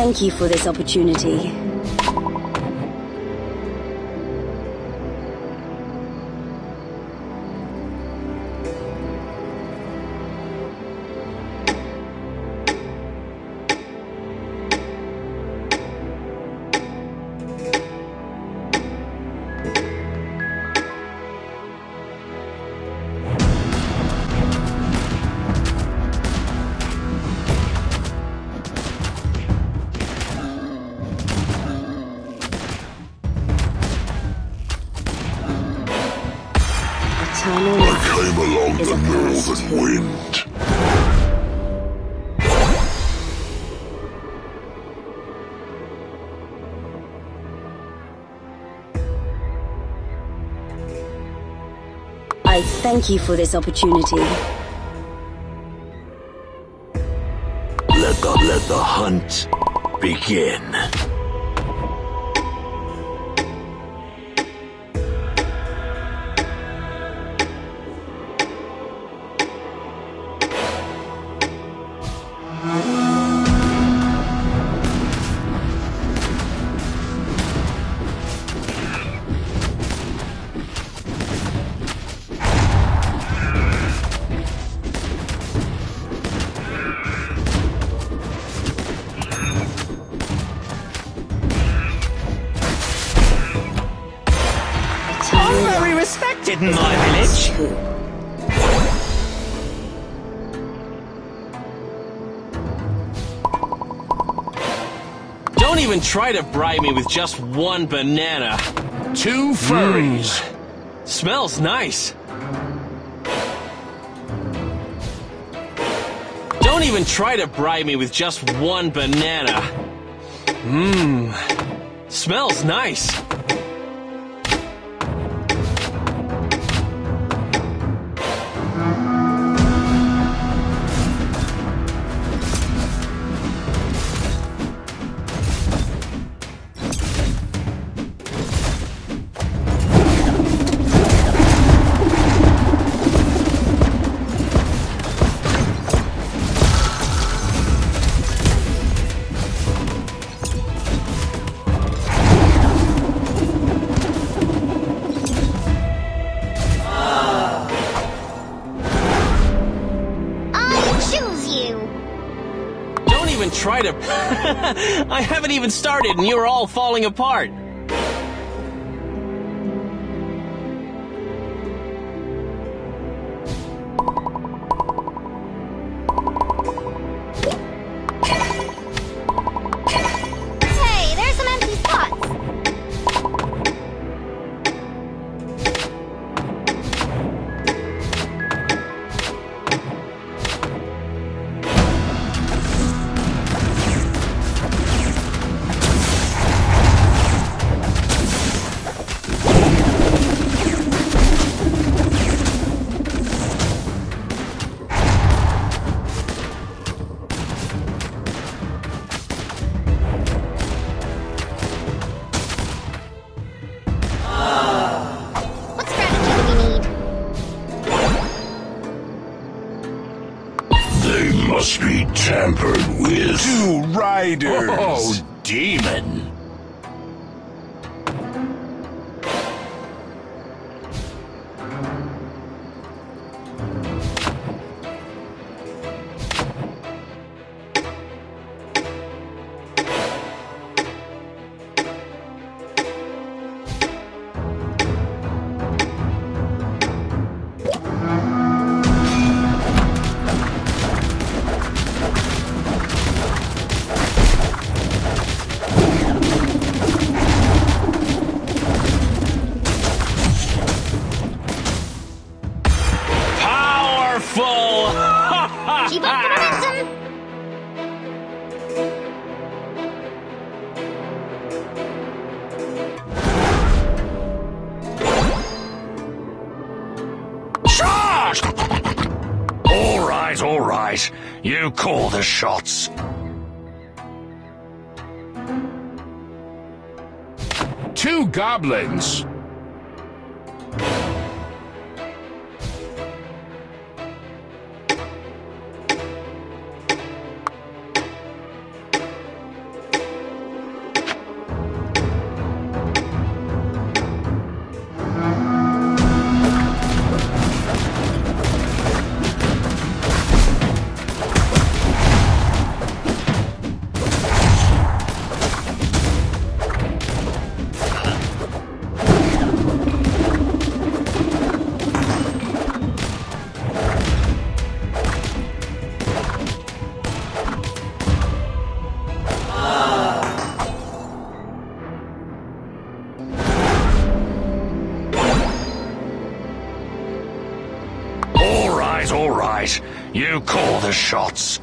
Thank you for this opportunity. Thank you for this opportunity. Let the hunt begin. In my village. Don't even try to bribe me with just one banana. 2 furries. Smells nice. Don't even try to bribe me with just one banana. Smells nice. I haven't even started and you're all falling apart. Hey, there's some empty Oh, demon! All right. You call the shots. Two goblins. right, all right. You call the shots.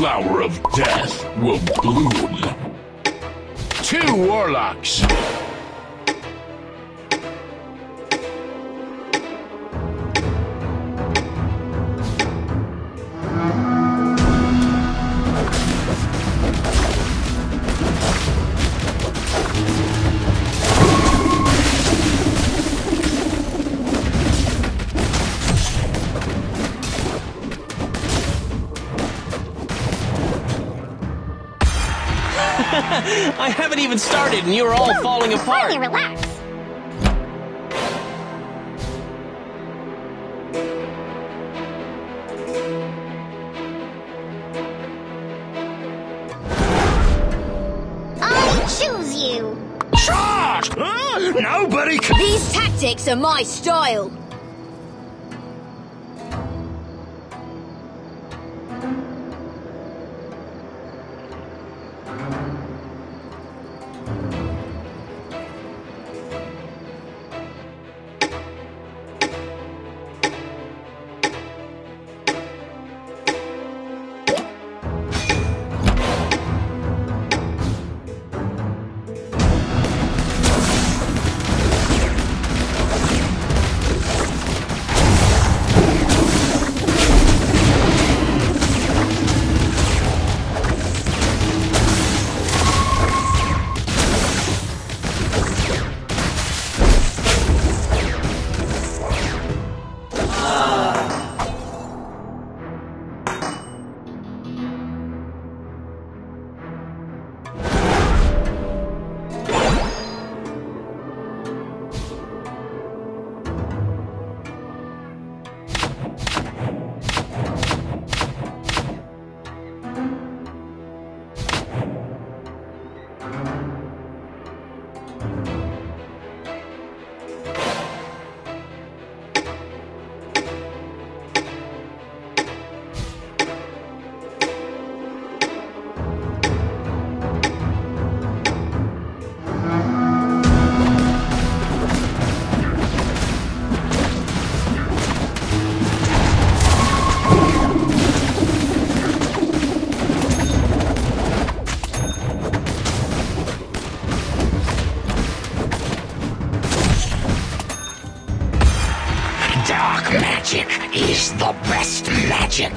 Flower of death will bloom. 2 warlocks. I haven't even started and you're all falling apart. Finally, relax. I choose you. Charge! Nobody can. These tactics are my style. Is the best magic.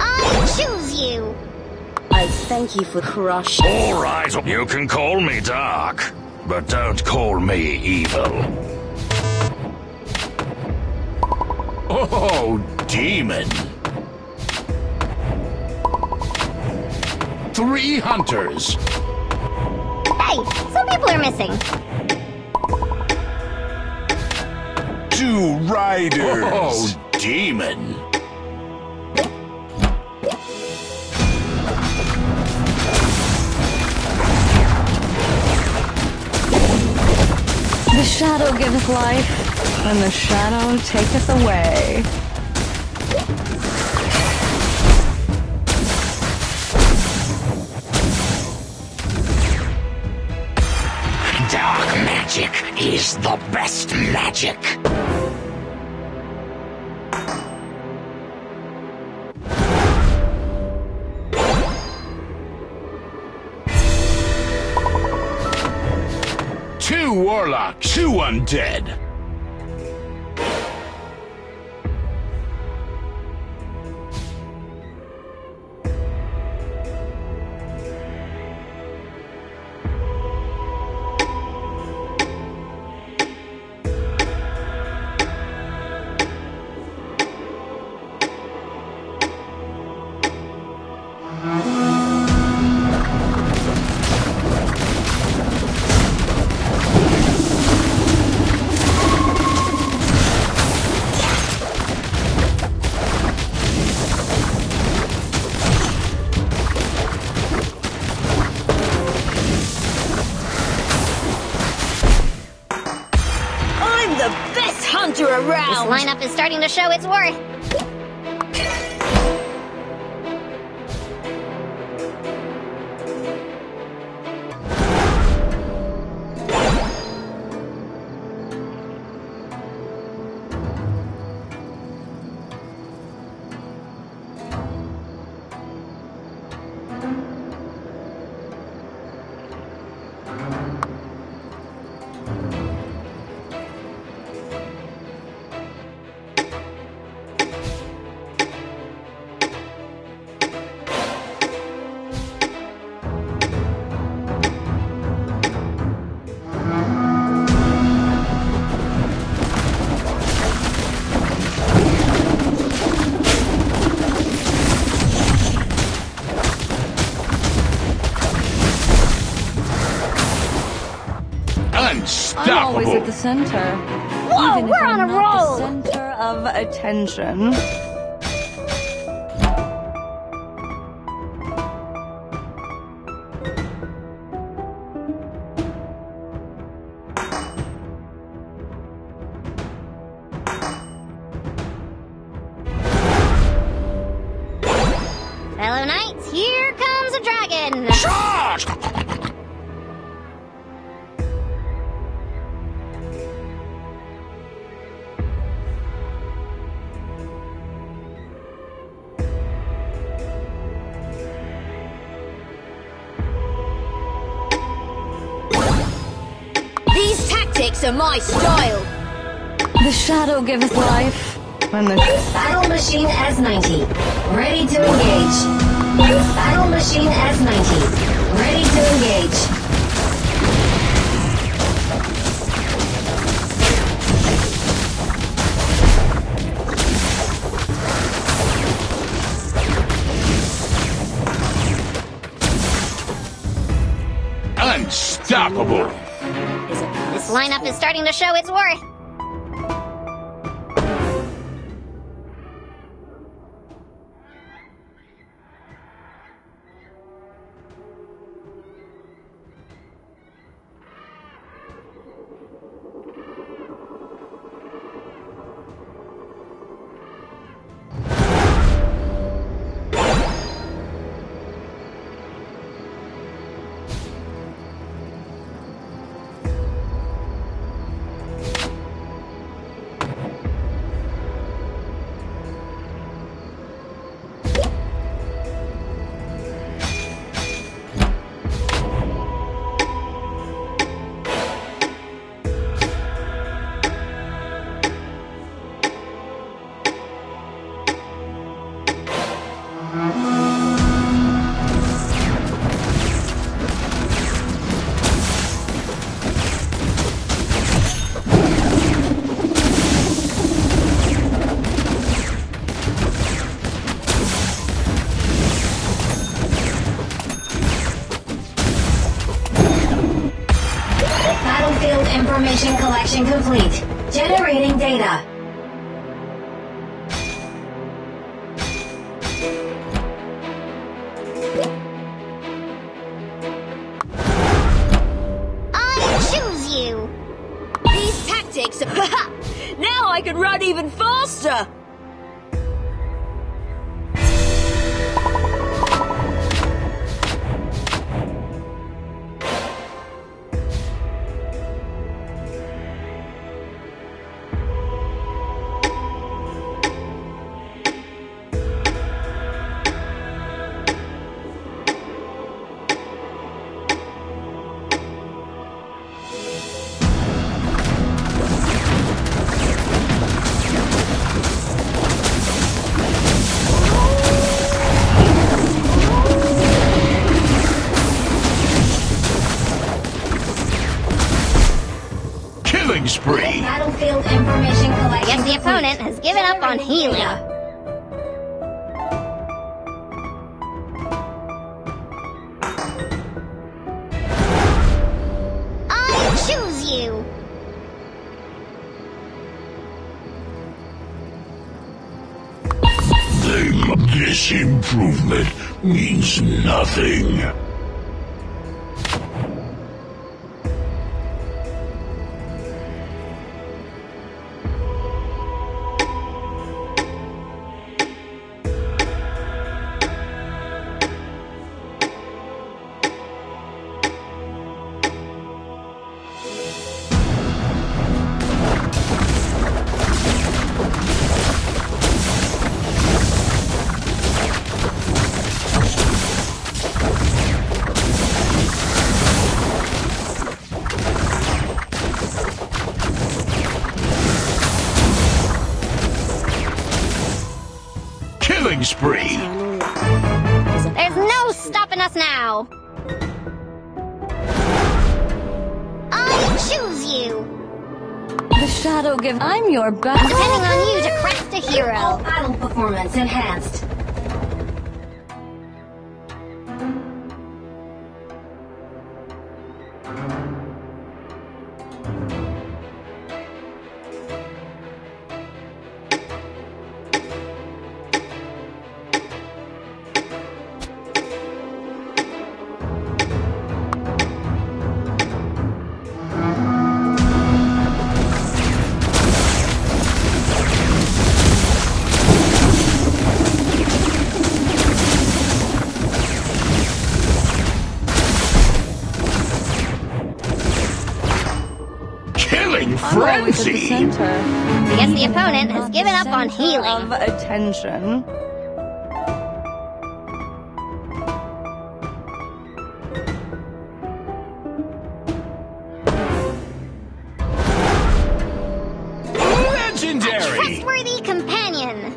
I choose you. I thank you for crushing. All right, you can call me dark, but don't call me evil. Oh, demon. 3 hunters. Hey, some people are missing. 2 riders. Oh, demon. The shadow giveth life, and the shadow taketh away. Dark magic is the best magic. Two warlocks, two undead. Around. This lineup is starting to show its worth. I'm always at the center. Whoa, even we're on a roll! The center of attention. Fellow knights, here comes a dragon! Charge! Are my style. The shadow giveth life. When the battle machine S90, ready to engage. Battle machine S90, ready to engage. Unstoppable. This lineup is starting to show its worth. Information collection complete. Generating data. I choose you. These tactics. Now I can run even faster. opponent has given up on healing. This improvement means nothing. Spree. There's no stopping us now. I choose you. The shadow gives. I'm your god. Depending on you to craft a hero. All battle performance enhanced. Frenzy. Yes, the opponent has given up on healing. Attention. Legendary. A trustworthy companion.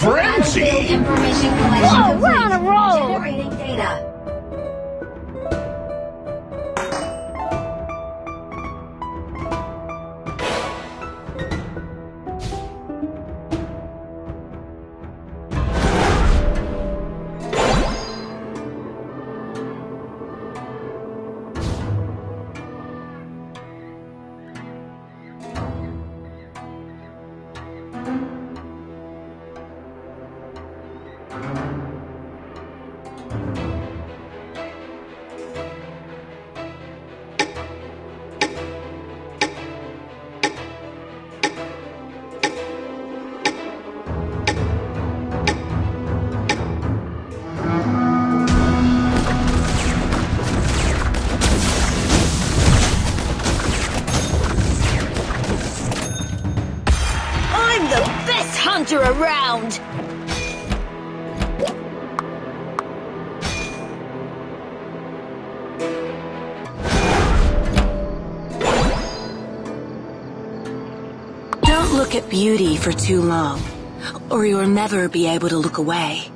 Frenzy! Whoa, we're on a roll! Generating data. Around. Don't look at beauty for too long, or you'll never be able to look away.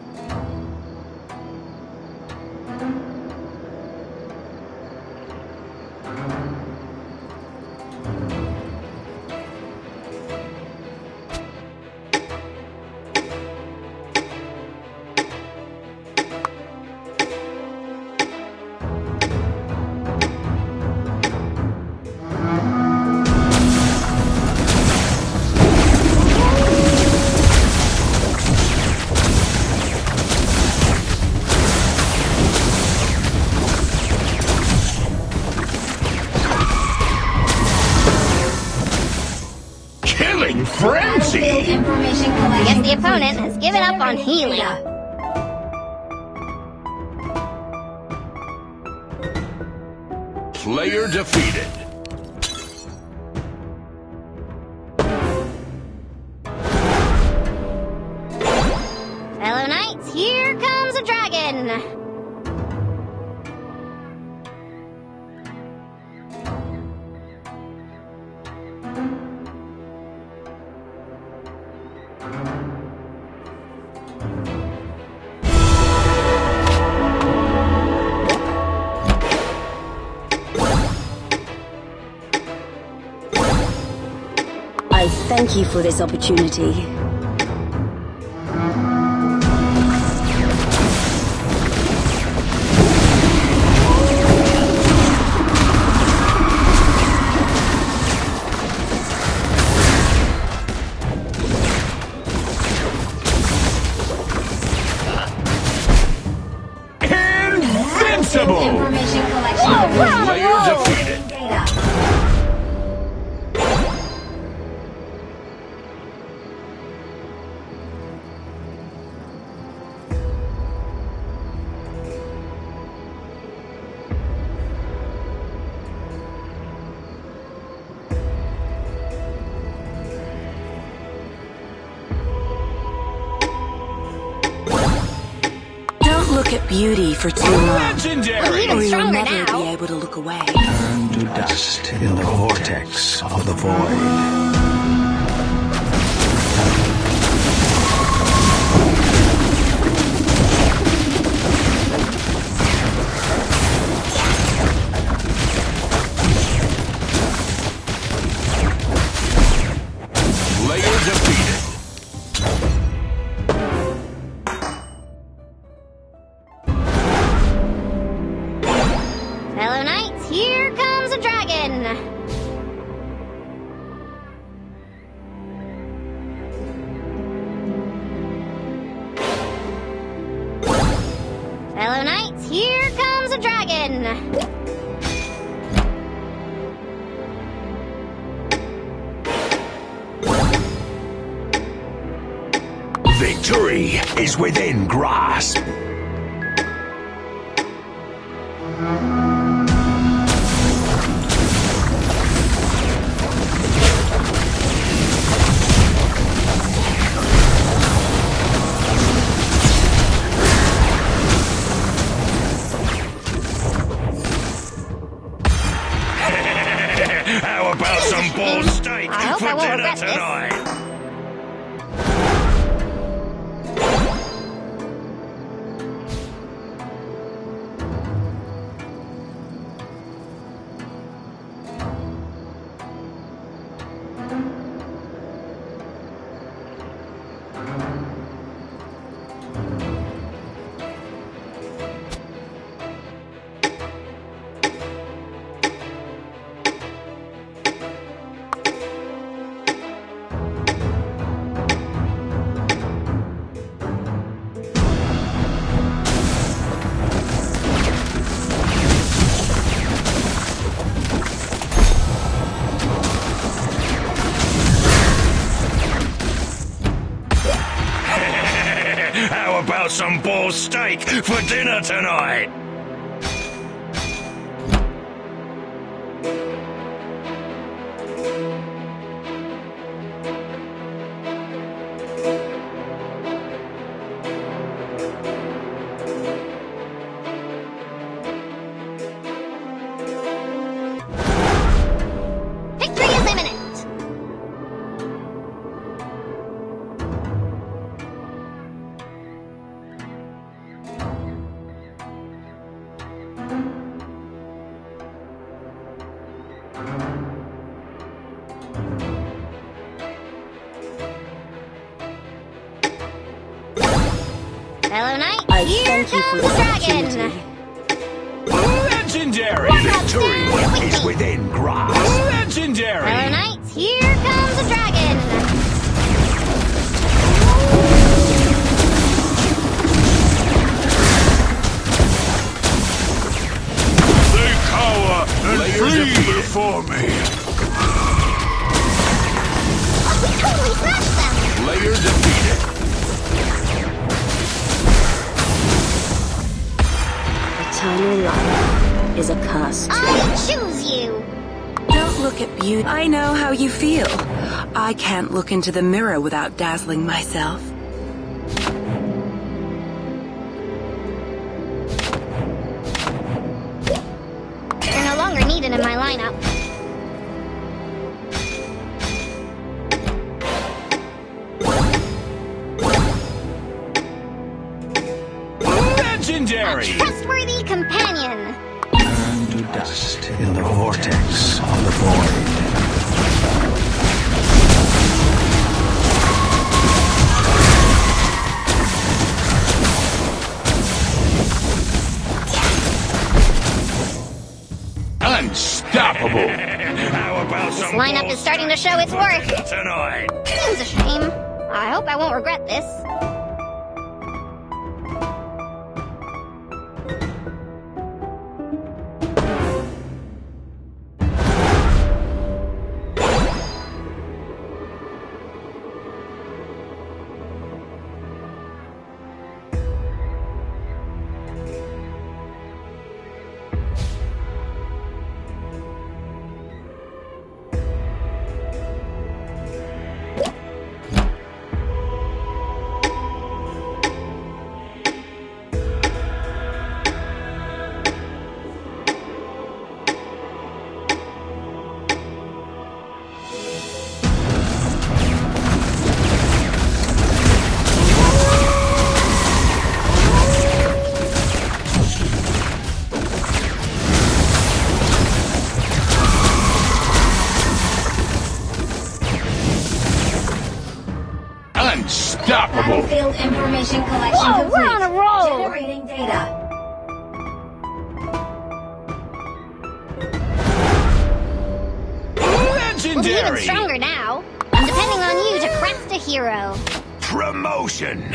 Friends! see. Yet the opponent has given up on healing. Player defeated. Fellow Knights, here comes a dragon! Thank you for this opportunity. Invincible! Information collection. Whoa, whoa, whoa. Player defeated. Look at beauty for too long. Legendary. Or you'll never be able to look away. Turn to dust in the vortex of the void. Fellow Knights, here comes a dragon! Victory is within grasp! Some boar steak for dinner tonight! Hello, Knight. Here comes the dragon. Legendary. Victory is within grasp. Legendary. Hello, Knight. Here comes the dragon. They cower and flee before me. Totally crushed them! Player defeated! A tiny life is a curse. I choose you! Don't look at beauty. I know how you feel. I can't look into the mirror without dazzling myself. They're no longer needed in my lineup. Legendary! A trustworthy companion! Turn to dust in the vortex of the void. Unstoppable! How about this lineup is starting to show its worth. Tonight. Seems a shame. I hope I won't regret this. Unstoppable! Field information collection. Whoa, we're on a roll! Generating data. Legendary! We'll be even stronger now. I'm depending on you to craft a hero. Promotion!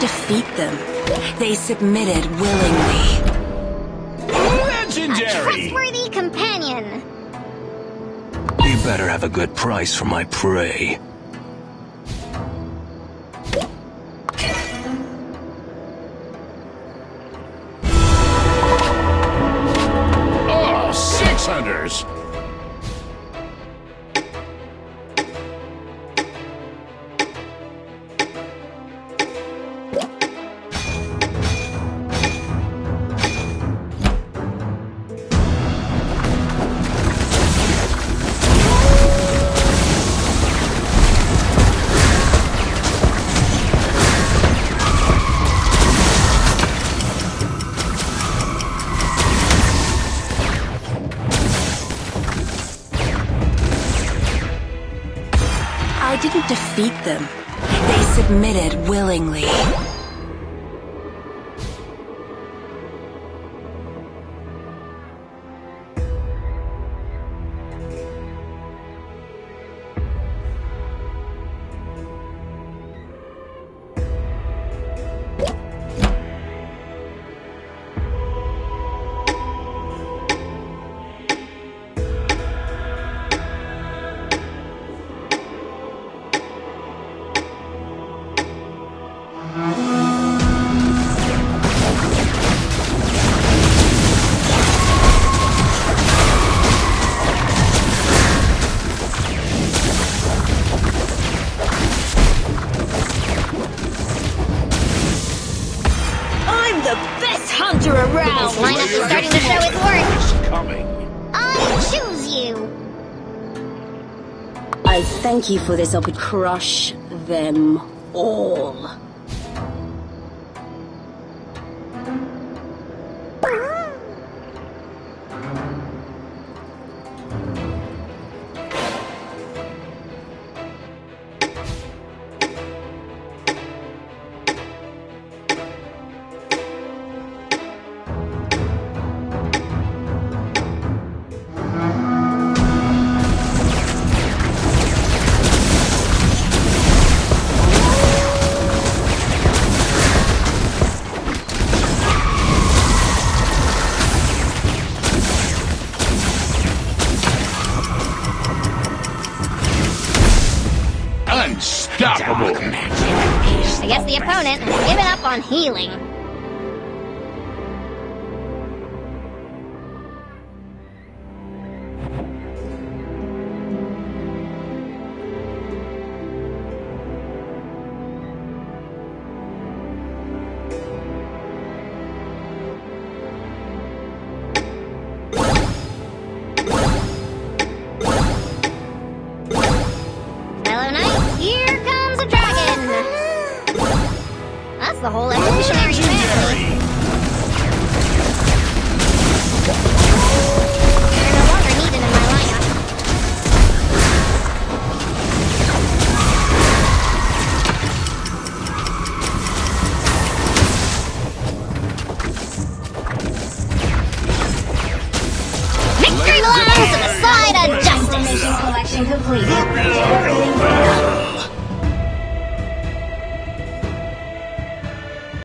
Defeat them. They submitted willingly. Legendary! A trustworthy companion! You better have a good price for my prey. Oh, six hunters! I didn't defeat them. They submitted willingly. the best hunter around! This lineup is starting to show its worth! I choose you! I thank you for this opportunity. Crush them all. Unstoppable! I guess the opponent has given up on healing. The whole evolutionary